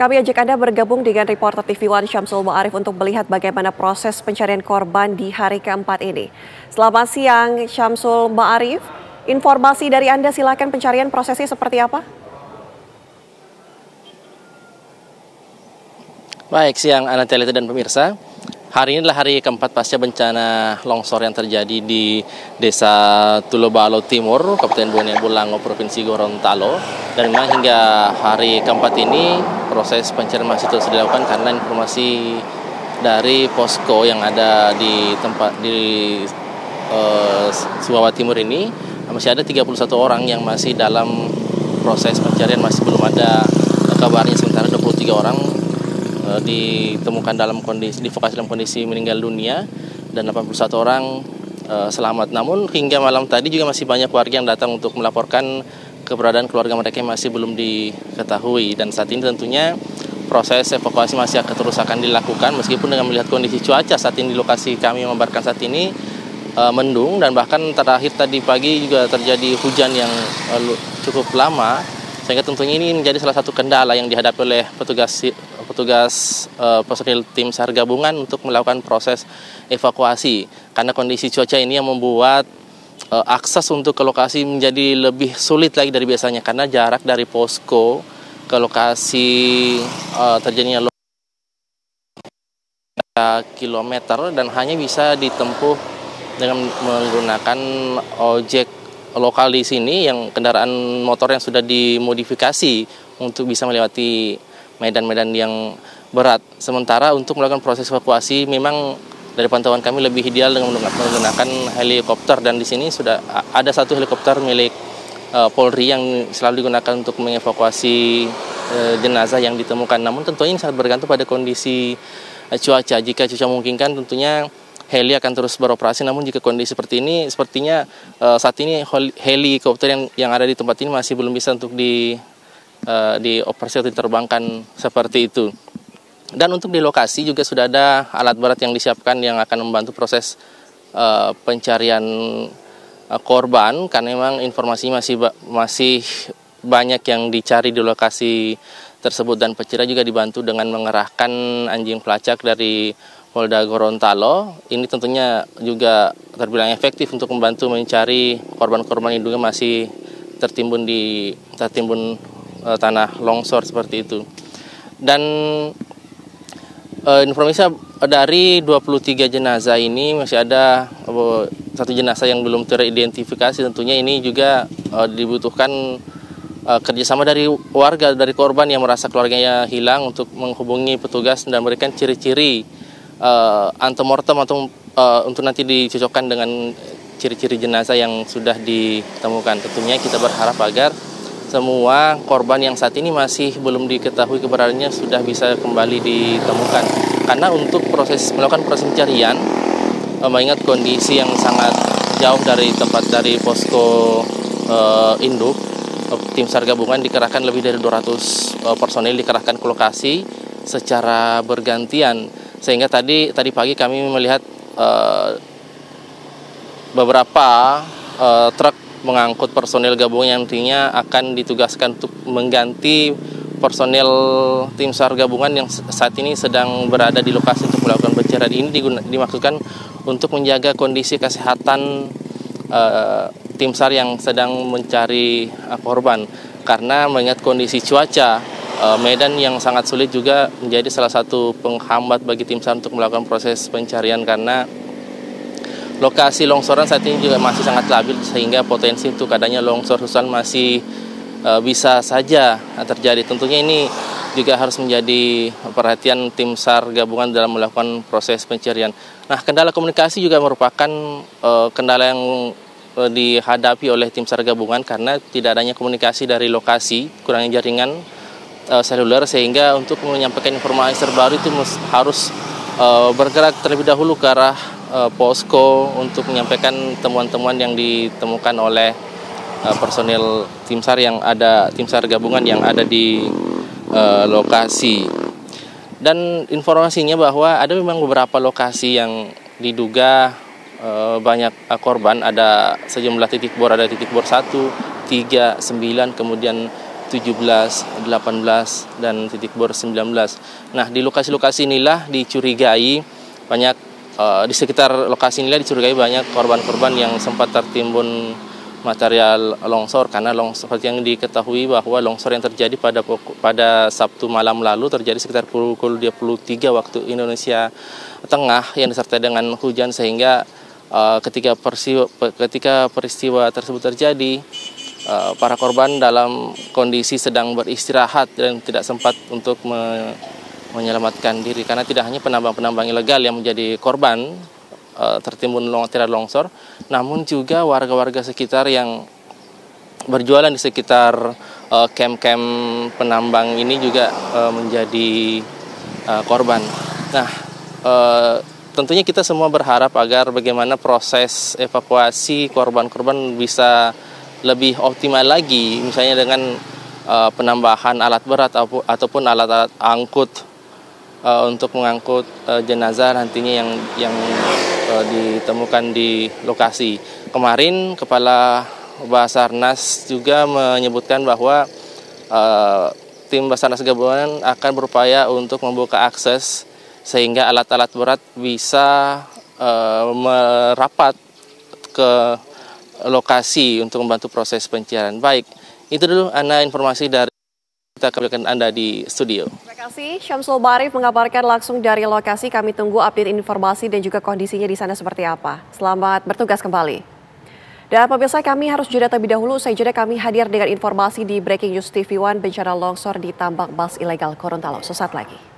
Kami ajak Anda bergabung dengan reporter TV1 Syamsul Ma'arif untuk melihat bagaimana proses pencarian korban di hari keempat ini. Selamat siang Syamsul Ma'arif, informasi dari Anda silakan, pencarian prosesnya seperti apa? Baik, siang Anatelita dan pemirsa. Hari ini adalah hari keempat pasca bencana longsor yang terjadi di Desa Tulobalo Timur, Kabupaten Bone Bolango, Provinsi Gorontalo. Dan memang hingga hari keempat ini proses pencarian masih terus dilakukan karena informasi dari posko yang ada di tempat di Suwawa Timur ini masih ada 31 orang yang masih dalam proses pencarian, masih belum ada kabarnya. Sementara 23 orang ditemukan dalam kondisi meninggal dunia dan 81 orang selamat. Namun hingga malam tadi juga masih banyak warga yang datang untuk melaporkan keberadaan keluarga mereka yang masih belum diketahui, dan saat ini tentunya proses evakuasi masih akan terus dilakukan meskipun dengan melihat kondisi cuaca saat ini di lokasi kami membarkan saat ini mendung, dan bahkan terakhir tadi pagi juga terjadi hujan yang cukup lama, sehingga tentunya ini menjadi salah satu kendala yang dihadapi oleh personil tim SAR gabungan untuk melakukan proses evakuasi, karena kondisi cuaca ini yang membuat akses untuk ke lokasi menjadi lebih sulit lagi dari biasanya, karena jarak dari posko ke lokasi terjadinya kilometer dan hanya bisa ditempuh dengan menggunakan ojek lokal di sini, yang kendaraan motor yang sudah dimodifikasi untuk bisa melewati medan-medan yang berat. Sementara untuk melakukan proses evakuasi memang dari pantauan kami lebih ideal dengan menggunakan helikopter, dan di sini sudah ada satu helikopter milik Polri yang selalu digunakan untuk mengevakuasi jenazah yang ditemukan. Namun tentunya ini sangat bergantung pada kondisi cuaca. Jika cuaca memungkinkan tentunya heli akan terus beroperasi, namun jika kondisi seperti ini, sepertinya saat ini helikopter yang ada di tempat ini masih belum bisa untuk dioperasi atau diterbangkan seperti itu. Dan untuk di lokasi juga sudah ada alat berat yang disiapkan yang akan membantu proses pencarian korban, karena memang informasinya masih banyak yang dicari di lokasi tersebut, dan pencarian juga dibantu dengan mengerahkan anjing pelacak dari Polda Gorontalo. Ini tentunya juga terbilang efektif untuk membantu mencari korban-korban yang juga masih tertimbun di tanah longsor seperti itu. Dan informasi dari 23 jenazah ini masih ada satu jenazah yang belum teridentifikasi. Tentunya ini juga dibutuhkan kerjasama dari warga, dari korban yang merasa keluarganya hilang untuk menghubungi petugas dan memberikan ciri-ciri antemortem untuk nanti dicocokkan dengan ciri-ciri jenazah yang sudah ditemukan. Tentunya kita berharap agar semua korban yang saat ini masih belum diketahui keberadaannya sudah bisa kembali ditemukan, karena untuk melakukan proses pencarian mengingat kondisi yang sangat jauh dari posko induk, tim SAR gabungan dikerahkan lebih dari 200 personil dikerahkan ke lokasi secara bergantian, sehingga tadi pagi kami melihat beberapa truk mengangkut personil gabungan yang nantinya akan ditugaskan untuk mengganti personil tim SAR gabungan yang saat ini sedang berada di lokasi untuk melakukan pencarian. Ini dimaksudkan untuk menjaga kondisi kesehatan tim SAR yang sedang mencari korban, karena mengingat kondisi cuaca medan yang sangat sulit juga menjadi salah satu penghambat bagi tim SAR untuk melakukan proses pencarian, karena lokasi longsoran saat ini juga masih sangat labil, sehingga potensi untuk adanya longsor susulan masih bisa saja terjadi. Tentunya ini juga harus menjadi perhatian tim SAR gabungan dalam melakukan proses pencarian. Nah, kendala komunikasi juga merupakan kendala yang dihadapi oleh tim SAR gabungan, karena tidak adanya komunikasi dari lokasi, kurangnya jaringan seluler, sehingga untuk menyampaikan informasi terbaru itu harus bergerak terlebih dahulu ke arah posko untuk menyampaikan temuan-temuan yang ditemukan oleh personil tim SAR gabungan yang ada di lokasi. Dan informasinya bahwa ada memang beberapa lokasi yang diduga banyak korban, ada sejumlah titik bor, ada titik bor 1, 3, 9, kemudian 17, 18, dan titik bor 19. Nah, di lokasi-lokasi inilah dicurigai banyak, di sekitar lokasi inilah dicurigai banyak korban-korban yang sempat tertimbun material longsor, karena longsor, seperti yang diketahui bahwa longsor yang terjadi pada Sabtu malam lalu terjadi sekitar pukul 23 waktu Indonesia Tengah yang disertai dengan hujan, sehingga ketika peristiwa tersebut terjadi, para korban dalam kondisi sedang beristirahat dan tidak sempat untuk menyelamatkan diri, karena tidak hanya penambang-penambang ilegal yang menjadi korban tertimbun material longsor, namun juga warga-warga sekitar yang berjualan di sekitar kem-kem penambang ini juga menjadi korban. Nah, tentunya kita semua berharap agar bagaimana proses evakuasi korban-korban bisa lebih optimal lagi, misalnya dengan penambahan alat berat ataupun alat-alat angkut untuk mengangkut jenazah nantinya yang ditemukan di lokasi. Kemarin Kepala Basarnas juga menyebutkan bahwa tim Basarnas gabungan akan berupaya untuk membuka akses sehingga alat-alat berat bisa merapat ke lokasi untuk membantu proses pencarian. Baik, itu dulu Ana informasi dari kita kemudian Anda di studio. Terima kasih, Syamsul Ma'arif mengabarkan langsung dari lokasi. Kami tunggu update informasi dan juga kondisinya di sana seperti apa. Selamat bertugas kembali. Dan pemirsa, kami harus jeda terlebih dahulu. Usai jeda kami hadir dengan informasi di Breaking News TV One, bencana longsor di tambang bas ilegal Gorontalo. Sesaat lagi.